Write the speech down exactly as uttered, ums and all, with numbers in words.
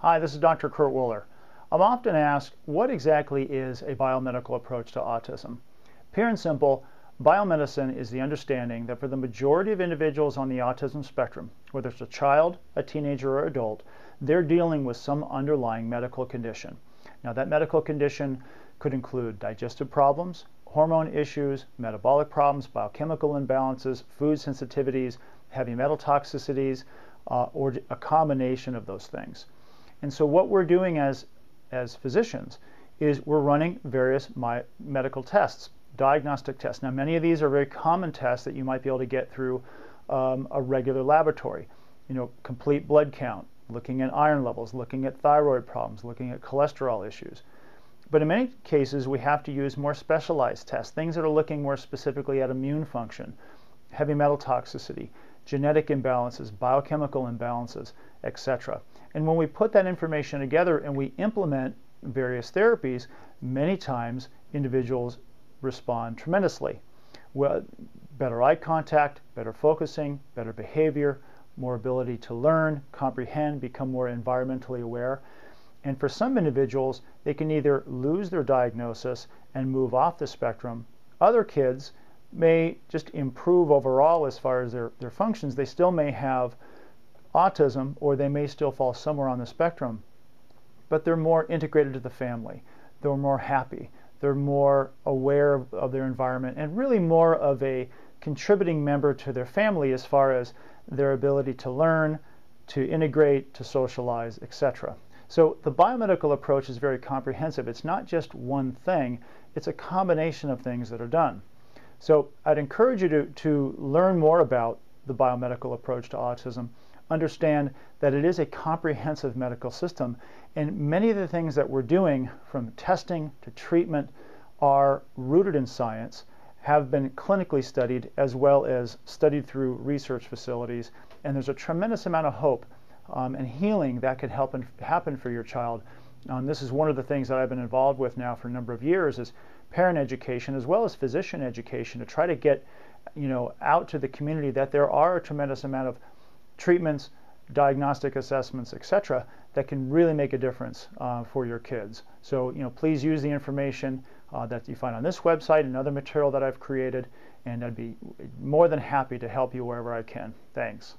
Hi, this is Doctor Kurt Woeller. I'm often asked, what exactly is a biomedical approach to autism? Pure and simple, biomedicine is the understanding that for the majority of individuals on the autism spectrum, whether it's a child, a teenager, or adult, they're dealing with some underlying medical condition. Now, that medical condition could include digestive problems, hormone issues, metabolic problems, biochemical imbalances, food sensitivities, heavy metal toxicities, uh, or a combination of those things. And so what we're doing as, as physicians is we're running various my, medical tests, diagnostic tests. Now, many of these are very common tests that you might be able to get through um, a regular laboratory. You know, complete blood count, looking at iron levels, looking at thyroid problems, looking at cholesterol issues. But in many cases, we have to use more specialized tests, things that are looking more specifically at immune function, heavy metal toxicity, genetic imbalances, biochemical imbalances, et cetera. And when we put that information together and we implement various therapies, many times individuals respond tremendously. Well, better eye contact, better focusing, better behavior, more ability to learn, comprehend, become more environmentally aware. And for some individuals, they can either lose their diagnosis and move off the spectrum. Other kids may just improve overall as far as their, their functions. They still may have autism, or they may still fall somewhere on the spectrum, but they're more integrated to the family. They're more happy. They're more aware of, of their environment, and really more of a contributing member to their family as far as their ability to learn, to integrate, to socialize, et cetera. So the biomedical approach is very comprehensive. It's not just one thing. It's a combination of things that are done. So I'd encourage you to, to learn more about the biomedical approach to autism. Understand that it is a comprehensive medical system, and many of the things that we're doing, from testing to treatment, are rooted in science, have been clinically studied, as well as studied through research facilities, and there's a tremendous amount of hope um, and healing that could help and happen for your child. Um, this is one of the things that I've been involved with now for a number of years, is parent education as well as physician education, to try to get you know out to the community that there are a tremendous amount of treatments, diagnostic assessments, et cetera, that can really make a difference uh, for your kids. So, you know, please use the information uh, that you find on this website and other material that I've created, and I'd be more than happy to help you wherever I can. Thanks.